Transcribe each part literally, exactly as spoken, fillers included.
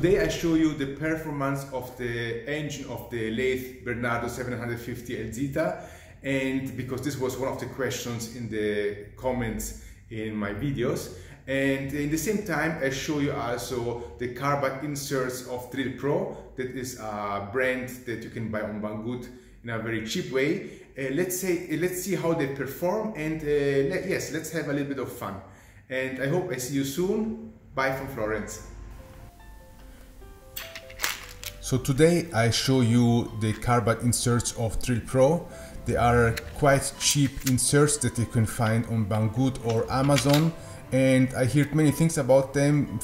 Today I show you the performance of the engine of the lathe Bernardo seven hundred fifty L Z, and because this was one of the questions in the comments in my videos, and in the same time I show you also the carbide inserts of Drillpro. That is a brand that you can buy on Banggood in a very cheap way. Uh, let's say uh, let's see how they perform, and uh, let, yes, let's have a little bit of fun. And I hope I see you soon. Bye from Florence. So today I show you the carbide inserts of Drillpro. They are quite cheap inserts that you can find on Banggood or Amazon, and I heard many things about them,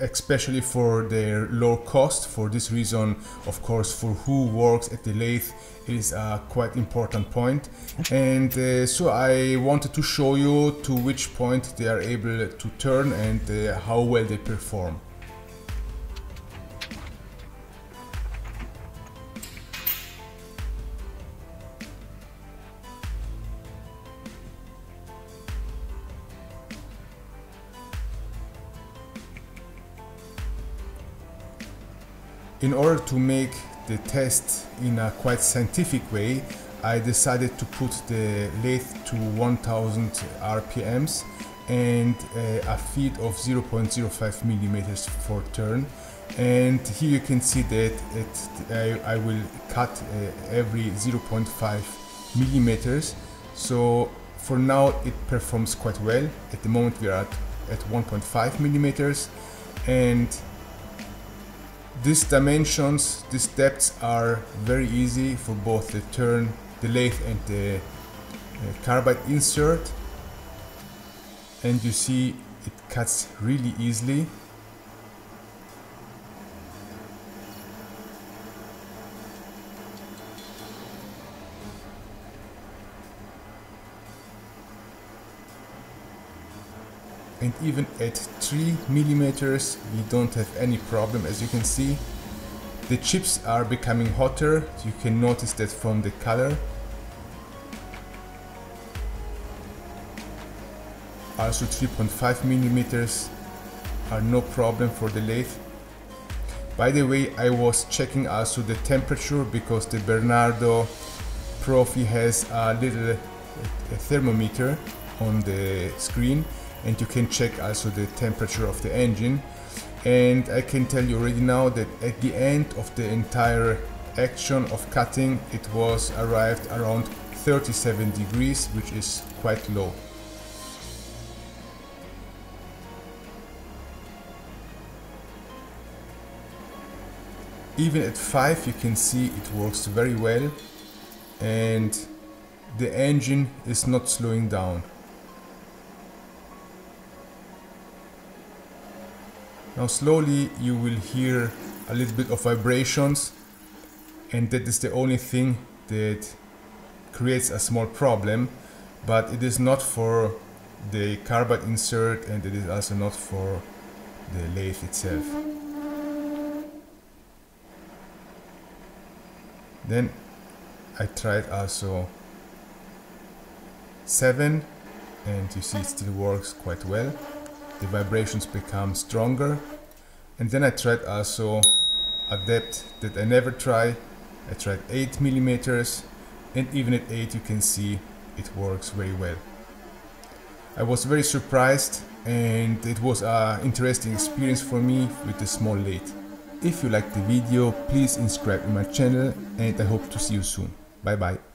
especially for their low cost. For this reason, of course, for who works at the lathe, it is a quite important point. And uh, so I wanted to show you to which point they are able to turn and uh, how well they perform. In order to make the test in a quite scientific way, I decided to put the lathe to one thousand R P Ms and uh, a feed of zero point zero five millimeters for turn. And here you can see that it, I, I will cut uh, every zero point five millimeters. So for now it performs quite well. At the moment we are at, at one point five millimeters, and these dimensions, these depths are very easy for both the turn, the lathe and the uh, carbide insert. And you see it cuts really easily. And even at three millimeters we don't have any problem. As you can see, the chips are becoming hotter. You can notice that from the color. Also three point five millimeters are no problem for the lathe. By the way, I was checking also the temperature, because the Bernardo Profi has a little a thermometer on the screen, and you can check also the temperature of the engine. And I can tell you already now that at the end of the entire action of cutting, it was arrived around thirty-seven degrees, which is quite low. Even at five you can see it works very well, and the engine is not slowing down. Now slowly you will hear a little bit of vibrations, and that is the only thing that creates a small problem, but it is not for the carbide insert, and it is also not for the lathe itself. Then I tried also seven, and you see it still works quite well. The vibrations become stronger. And then I tried also a depth that I never try. I tried eight millimeters, and even at eight you can see it works very well. I was very surprised, and it was an interesting experience for me with the small lathe. If you liked the video, please subscribe to my channel, and I hope to see you soon. Bye bye.